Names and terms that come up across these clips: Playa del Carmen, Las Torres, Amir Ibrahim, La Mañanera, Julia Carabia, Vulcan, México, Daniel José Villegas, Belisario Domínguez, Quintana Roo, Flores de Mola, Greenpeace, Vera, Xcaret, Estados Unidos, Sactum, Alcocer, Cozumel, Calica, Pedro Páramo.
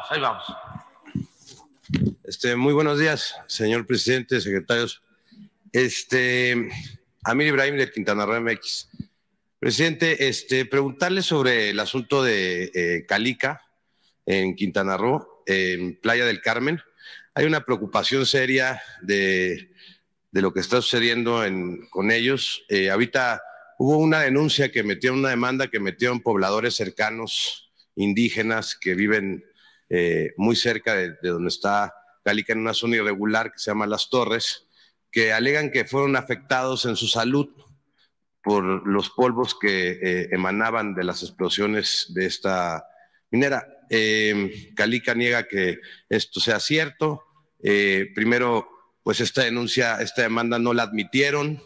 vamos, ahí vamos. Muy buenos días, señor presidente, secretarios. Amir Ibrahim de Quintana Roo MX. Presidente, preguntarle sobre el asunto de Calica en Quintana Roo, en Playa del Carmen. Hay una preocupación seria de lo que está sucediendo con ellos. Ahorita hubo una denuncia que metió, una demanda que metieron pobladores cercanos, indígenas, que viven muy cerca de donde está Calica, en una zona irregular que se llama Las Torres, que alegan que fueron afectados en su salud por los polvos que emanaban de las explosiones de esta minera. Calica niega que esto sea cierto. Primero, pues esta denuncia, esta demanda no la admitieron,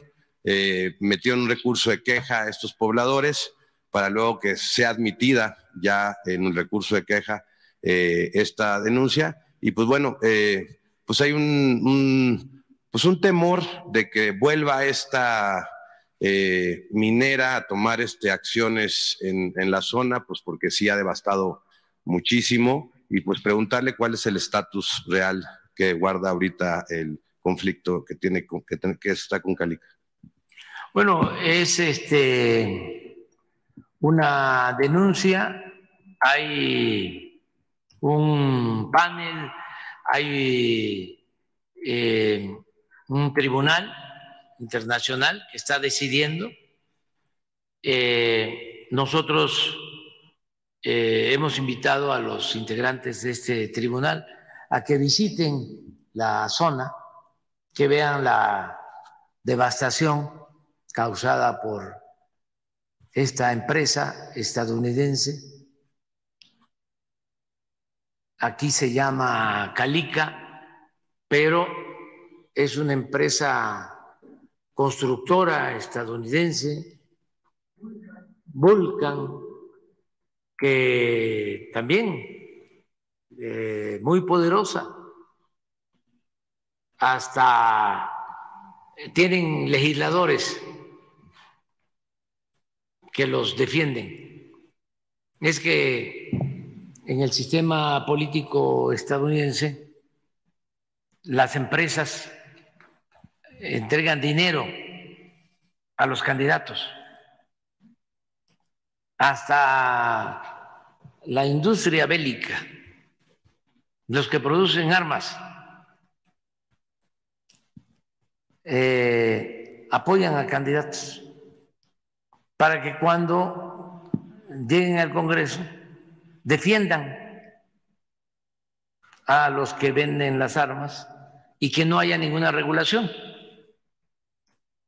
metieron un recurso de queja a estos pobladores para luego que sea admitida ya en un recurso de queja esta denuncia. Y pues bueno, pues hay un temor de que vuelva esta minera a tomar acciones en la zona, pues porque sí ha devastado muchísimo, y pues preguntarle cuál es el estatus real que guarda ahorita el conflicto que tiene que está con Calica. Bueno, es una denuncia, hay un panel, hay un tribunal internacional que está decidiendo. Nosotros hemos invitado a los integrantes de este tribunal a que visiten la zona, que vean la devastación causada por esta empresa estadounidense. Aquí se llama Calica, pero es una empresa constructora estadounidense, Vulcan, que también muy poderosa, hasta tienen legisladores que los defienden. Es que en el sistema político estadounidense las empresas entregan dinero a los candidatos, hasta la industria bélica, los que producen armas, apoyan a candidatos para que cuando lleguen al Congreso defiendan a los que venden las armas y que no haya ninguna regulación.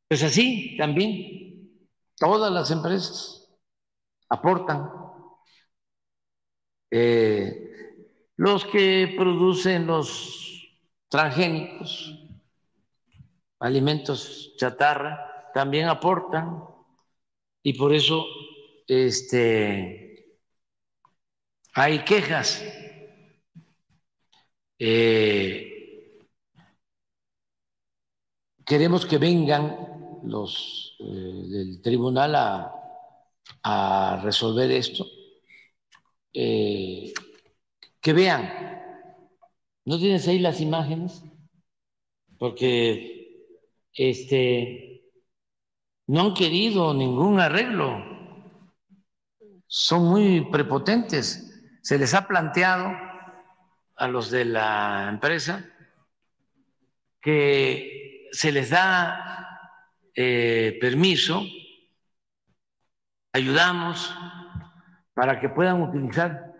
Pues así también todas las empresas aportan. Los que producen los transgénicos, alimentos chatarra, también aportan, y por eso hay quejas. Queremos que vengan los del tribunal a resolver esto. Que vean, ¿no tienes ahí las imágenes? Porque no han querido ningún arreglo, son muy prepotentes. Se les ha planteado a los de la empresa que se les da permiso, ayudamos para que puedan utilizar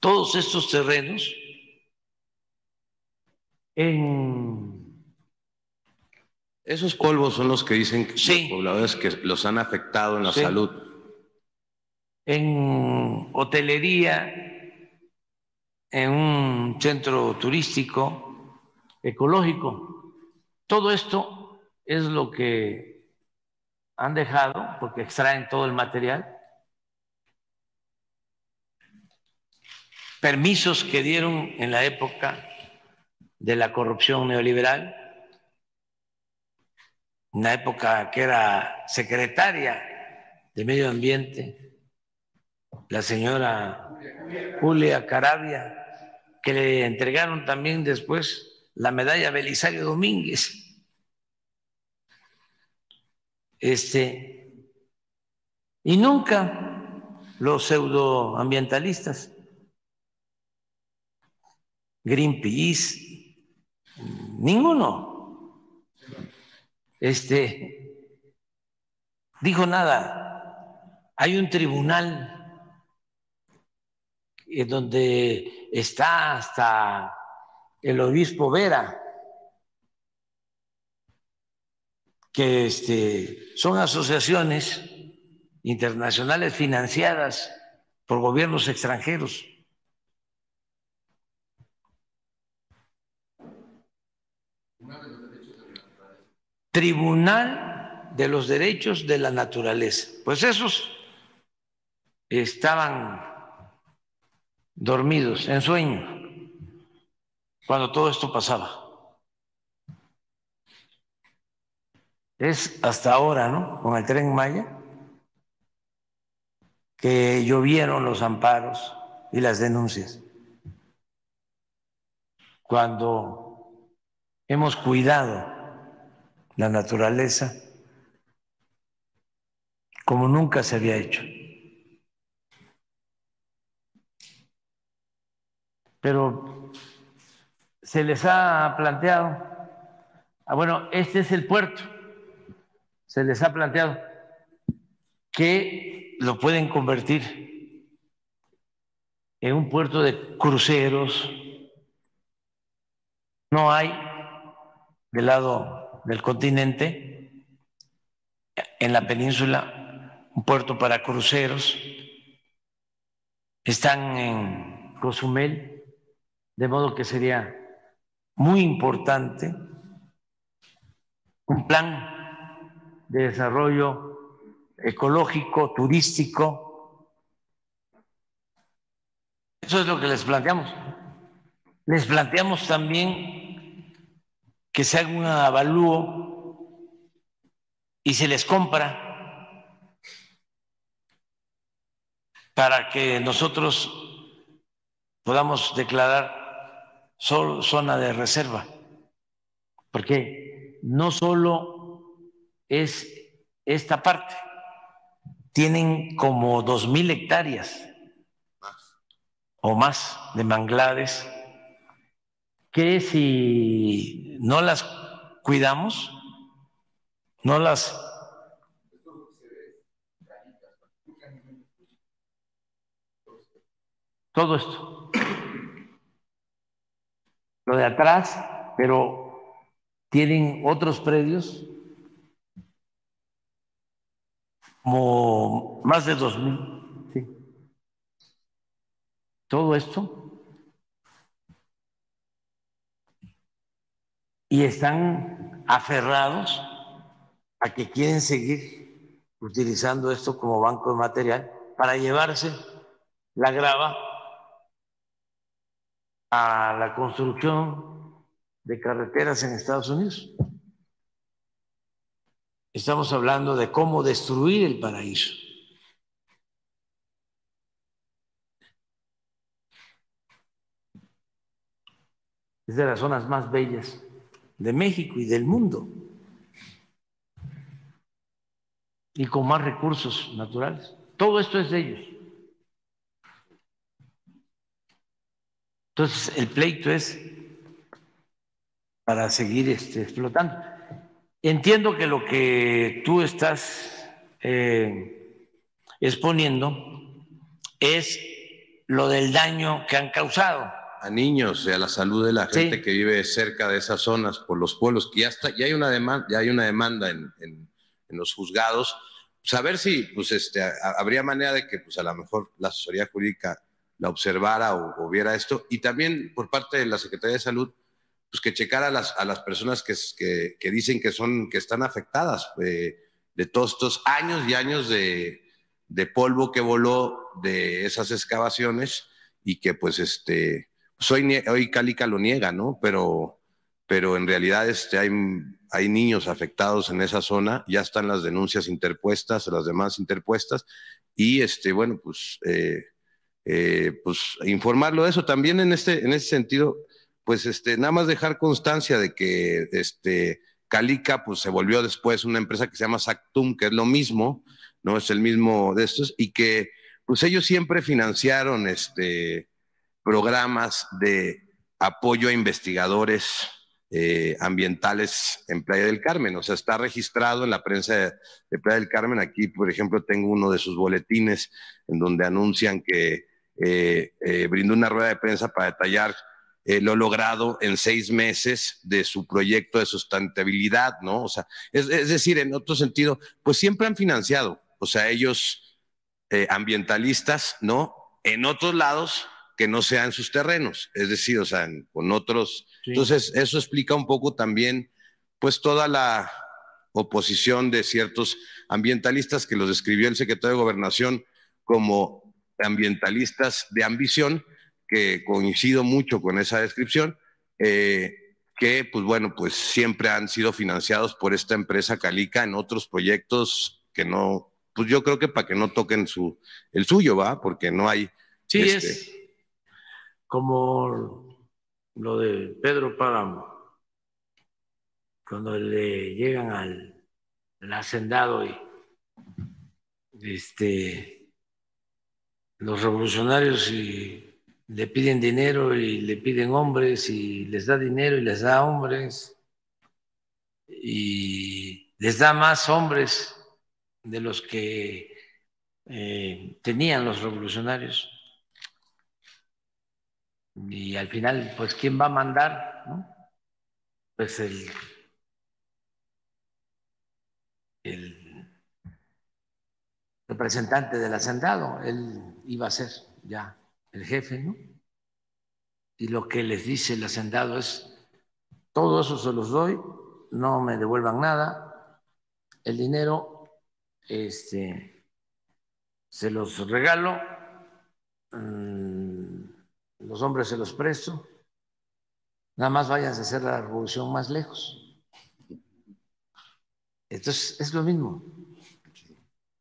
todos estos terrenos en... Esos polvos son los que dicen que sí, los pobladores que los han afectado en la salud. En hotelería, en un centro turístico, ecológico. Todo esto es lo que han dejado, porque extraen todo el material. Permisos que dieron en la época de la corrupción neoliberal, una época que era secretaria de Medio Ambiente la señora Julia Carabia, que le entregaron también después la medalla Belisario Domínguez. Y nunca los pseudoambientalistas, Greenpeace, ninguno dijo nada. Hay un tribunal en donde está hasta el obispo Vera, que son asociaciones internacionales financiadas por gobiernos extranjeros. Tribunal de los Derechos de la Naturaleza. Pues esos estaban dormidos, en sueño, cuando todo esto pasaba. Es hasta ahora, ¿no? Con el Tren Maya, que llovieron los amparos y las denuncias. Cuando hemos cuidado la naturaleza como nunca se había hecho. Pero se les ha planteado, bueno, este es el puerto. Se les ha planteado que lo pueden convertir en un puerto de cruceros. No hay del lado del continente, en la península, un puerto para cruceros. Están en Cozumel, de modo que sería muy importante un plan de desarrollo ecológico, turístico. Eso es lo que les planteamos. Les planteamos también que se haga un avalúo y se les compra para que nosotros podamos declarar solo zona de reserva, porque no solo es esta parte, tienen como 2000 hectáreas o más de manglares que si no las cuidamos, no las todo esto, lo de atrás, pero tienen otros predios como más de 2000, sí. Todo esto, y están aferrados a que quieren seguir utilizando esto como banco de material para llevarse la grava a la construcción de carreteras en Estados Unidos. Estamos hablando de cómo destruir el paraíso. Es de las zonas más bellas de México y del mundo. Y con más recursos naturales. Todo esto es de ellos. Entonces, el pleito es para seguir explotando. Entiendo que lo que tú estás exponiendo es lo del daño que han causado a niños y a la salud de la gente, sí, que vive cerca de esas zonas por los pueblos, que ya hay una demanda, en los juzgados. Pues a ver si pues habría manera de que pues a lo mejor la asesoría jurídica la observara o viera esto, y también por parte de la Secretaría de Salud, pues que checar a las personas que dicen que están afectadas de todos estos años y años de polvo que voló de esas excavaciones, y que pues hoy Calica lo niega, ¿no? Pero en realidad hay niños afectados en esa zona, ya están las denuncias interpuestas, las demás interpuestas, y bueno, pues pues informarlo de eso. También en ese sentido, pues nada más dejar constancia de que Calica pues se volvió después una empresa que se llama Sactum, que es lo mismo, no es el mismo de estos, y que pues ellos siempre financiaron programas de apoyo a investigadores ambientales en Playa del Carmen. O sea, está registrado en la prensa de Playa del Carmen. Aquí, por ejemplo, tengo uno de sus boletines en donde anuncian que brindó una rueda de prensa para detallar lo logrado en 6 meses de su proyecto de sustentabilidad, ¿no? O sea, es decir, en otro sentido, pues siempre han financiado, o sea, ellos ambientalistas, ¿no? En otros lados que no sean sus terrenos, es decir, o sea, con otros. Sí. Entonces, eso explica un poco también, pues, toda la oposición de ciertos ambientalistas que los describió el secretario de Gobernación como ambientalistas de ambición, que coincido mucho con esa descripción, que pues bueno, pues siempre han sido financiados por esta empresa Calica en otros proyectos que no, pues yo creo que para que no toquen el suyo, ¿va? Porque no hay... Sí, es como lo de Pedro Páramo, cuando le llegan al hacendado y los revolucionarios y le piden dinero y le piden hombres y les da dinero y les da hombres y les da más hombres de los que tenían los revolucionarios. Y al final, pues, ¿quién va a mandar, no? Pues el representante del hacendado, él iba a ser ya el jefe, ¿no? Y lo que les dice el hacendado es: todo eso se los doy, no me devuelvan nada, el dinero se los regalo, los hombres se los presto, nada más váyanse a hacer la revolución más lejos. Entonces es lo mismo,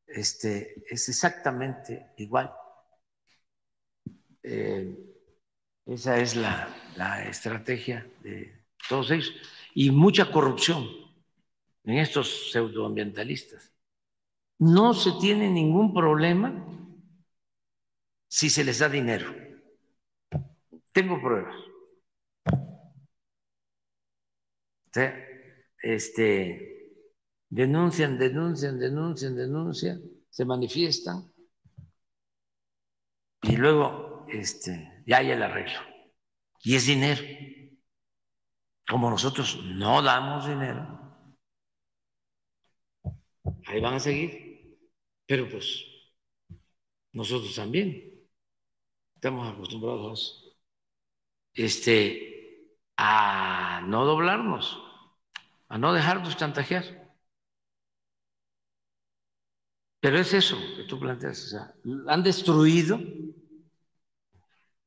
es exactamente igual. Esa es la estrategia de todos ellos, y mucha corrupción en estos pseudoambientalistas. No se tiene ningún problema si se les da dinero. Tengo pruebas. O sea, denuncian, se manifiestan y luego ya hay el arreglo. Y es dinero. Como nosotros no damos dinero, ahí van a seguir. Pero pues nosotros también estamos acostumbrados a no doblarnos, a no dejarnos chantajear. Pero es eso que tú planteas. O sea, han destruido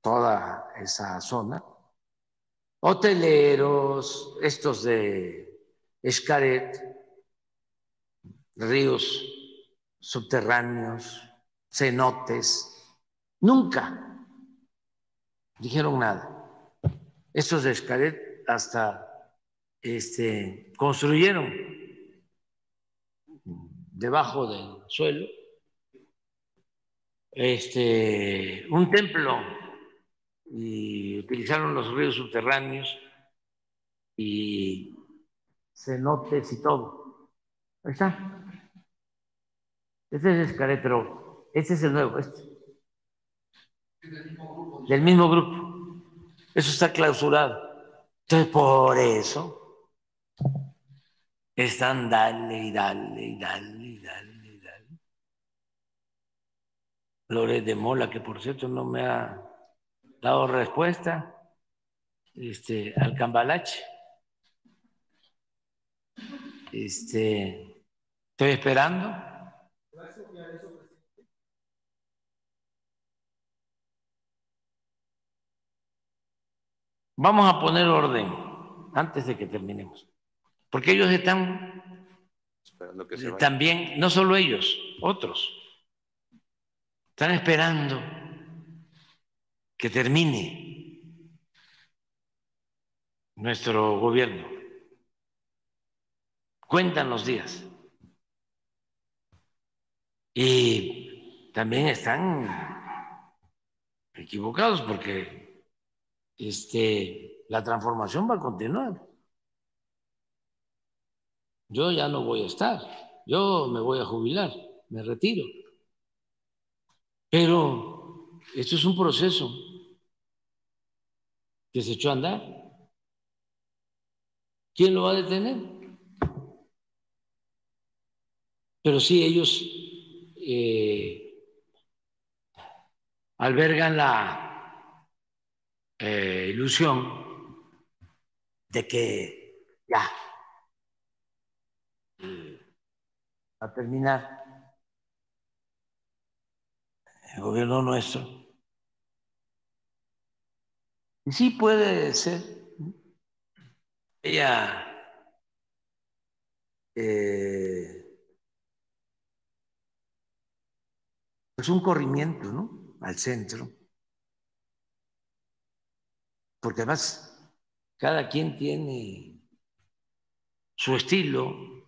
toda esa zona, hoteleros, estos de Xcaret, ríos subterráneos, cenotes, nunca dijeron nada. Estos de Xcaret hasta construyeron debajo del suelo un templo y utilizaron los ríos subterráneos y cenotes y todo. Ahí está. Este es Xcaret, pero este es el nuevo, del mismo grupo. Eso está clausurado. Entonces, por eso están dale. Flores de Mola, que por cierto no me ha dado respuesta al cambalache. Estoy esperando. Vamos a poner orden antes de que terminemos, porque ellos están esperando que se vaya. También, no solo ellos, otros están esperando que termine nuestro gobierno. Cuentan los días. Y también están equivocados porque la transformación va a continuar. Yo ya no voy a estar, yo me voy a jubilar, me retiro. Pero esto es un proceso que se echó a andar. ¿Quién lo va a detener? Pero sí, ellos albergan la ilusión de que ya va a terminar el gobierno nuestro. Y sí puede ser. Ella es un corrimiento, ¿no?, al centro, porque además cada quien tiene su estilo.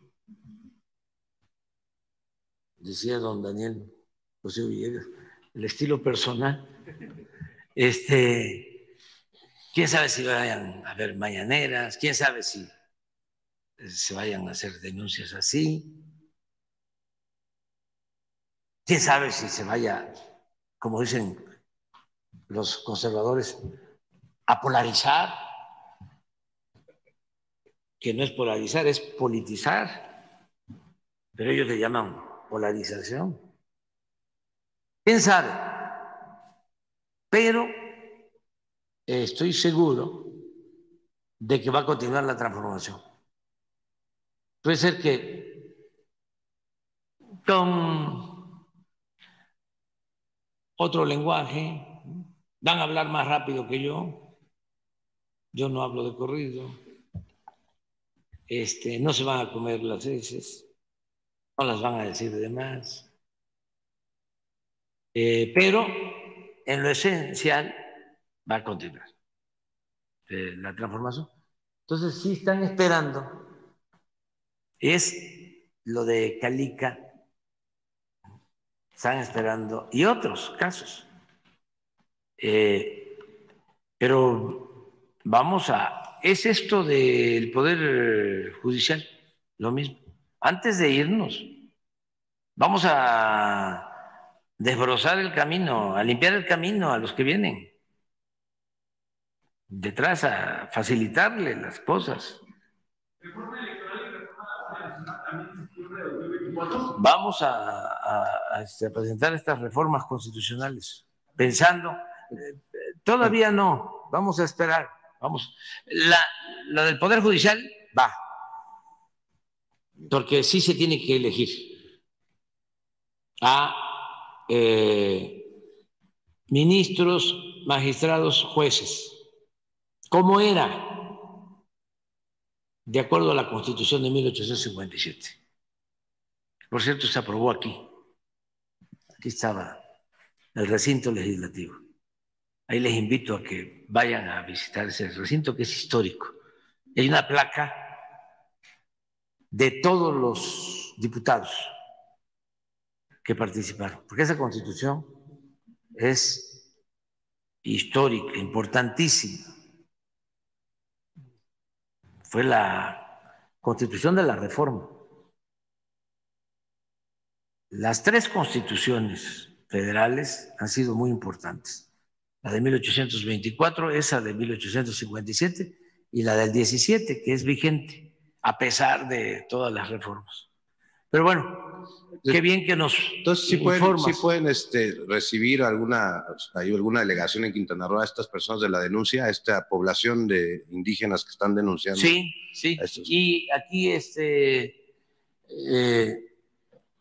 Decía don Daniel José Villegas, el estilo personal. Quién sabe si vayan a haber mañaneras, quién sabe si se vayan a hacer denuncias así, quién sabe si se vaya, como dicen los conservadores, a polarizar, que no es polarizar, es politizar, pero ellos le llaman polarización. ¿Quién sabe? Pero estoy seguro de que va a continuar la transformación. Puede ser que con otro lenguaje van a hablar más rápido que yo. Yo no hablo de corrido. No se van a comer las heces, no las van a decir de más. Pero en lo esencial va a continuar la transformación. Entonces sí están esperando. Es lo de Calica, están esperando, y otros casos. Pero vamos a... Es esto del Poder Judicial, lo mismo. Antes de irnos, vamos a desbrozar el camino, a limpiar el camino a los que vienen detrás, a facilitarle las cosas. ¿Reforma electoral y reforma también septiembre de 2024? Vamos a presentar estas reformas constitucionales pensando, todavía no, vamos a esperar. La del Poder Judicial va, porque sí se tiene que elegir a ministros, magistrados, jueces, como era de acuerdo a la Constitución de 1857. Por cierto, se aprobó aquí. Aquí estaba el recinto legislativo. Ahí les invito a que vayan a visitar ese recinto, que es histórico. Hay una placa de todos los diputados que participaron, porque esa Constitución es histórica, importantísima. Fue la Constitución de la Reforma. Las tres constituciones federales han sido muy importantes. La de 1824, esa de 1857 y la del 17, que es vigente, a pesar de todas las reformas. Pero bueno, qué bien que nos entonces sí pueden recibir alguna delegación en Quintana Roo a estas personas de la denuncia, a esta población de indígenas que están denunciando. Sí, sí. Y aquí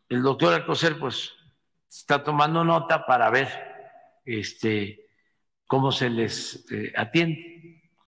el doctor Alcocer pues está tomando nota para ver cómo se les atiende.